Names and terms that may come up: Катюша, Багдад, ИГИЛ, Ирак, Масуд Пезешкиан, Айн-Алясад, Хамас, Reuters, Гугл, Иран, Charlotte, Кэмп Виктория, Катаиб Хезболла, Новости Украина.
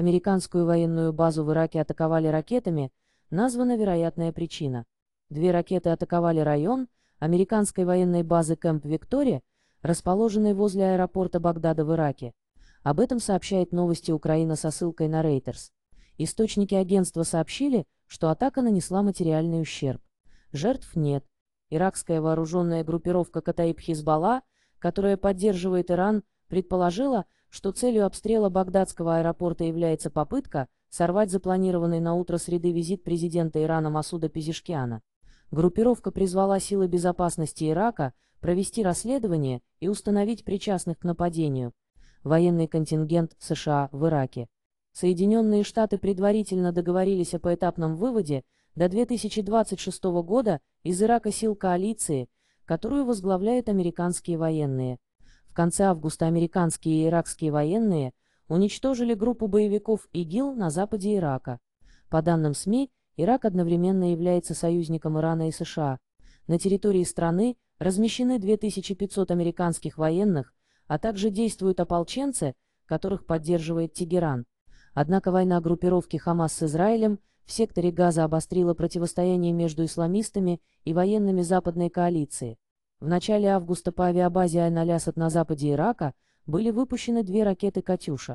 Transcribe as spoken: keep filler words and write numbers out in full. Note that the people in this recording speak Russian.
Американскую военную базу в Ираке атаковали ракетами, названа вероятная причина. Две ракеты атаковали район американской военной базы Кэмп Виктория, расположенной возле аэропорта Багдада в Ираке. Об этом сообщает новости Украина со ссылкой на Reuters. Источники агентства сообщили, что атака нанесла материальный ущерб. Жертв нет. Иракская вооруженная группировка Катаиб Хезболла, которая поддерживает Иран, предположила, что целью обстрела багдадского аэропорта является попытка сорвать запланированный на утро среды визит президента Ирана Масуда Пезешкиана. Группировка призвала силы безопасности Ирака провести расследование и установить причастных к нападению. Военный контингент США в Ираке. Соединенные Штаты предварительно договорились о поэтапном выводе до две тысячи двадцать шестого года из Ирака сил коалиции, которую возглавляют американские военные. В конце августа американские и иракские военные уничтожили группу боевиков ИГИЛ на западе Ирака. По данным СМИ, Ирак одновременно является союзником Ирана и США. На территории страны размещены две тысячи пятьсот американских военных, а также действуют ополченцы, которых поддерживает Тегеран. Однако война группировки Хамас с Израилем в секторе Газа обострила противостояние между исламистами и военными западной коалиции. В начале августа по авиабазе Айн-Алясад на западе Ирака были выпущены две ракеты «Катюша».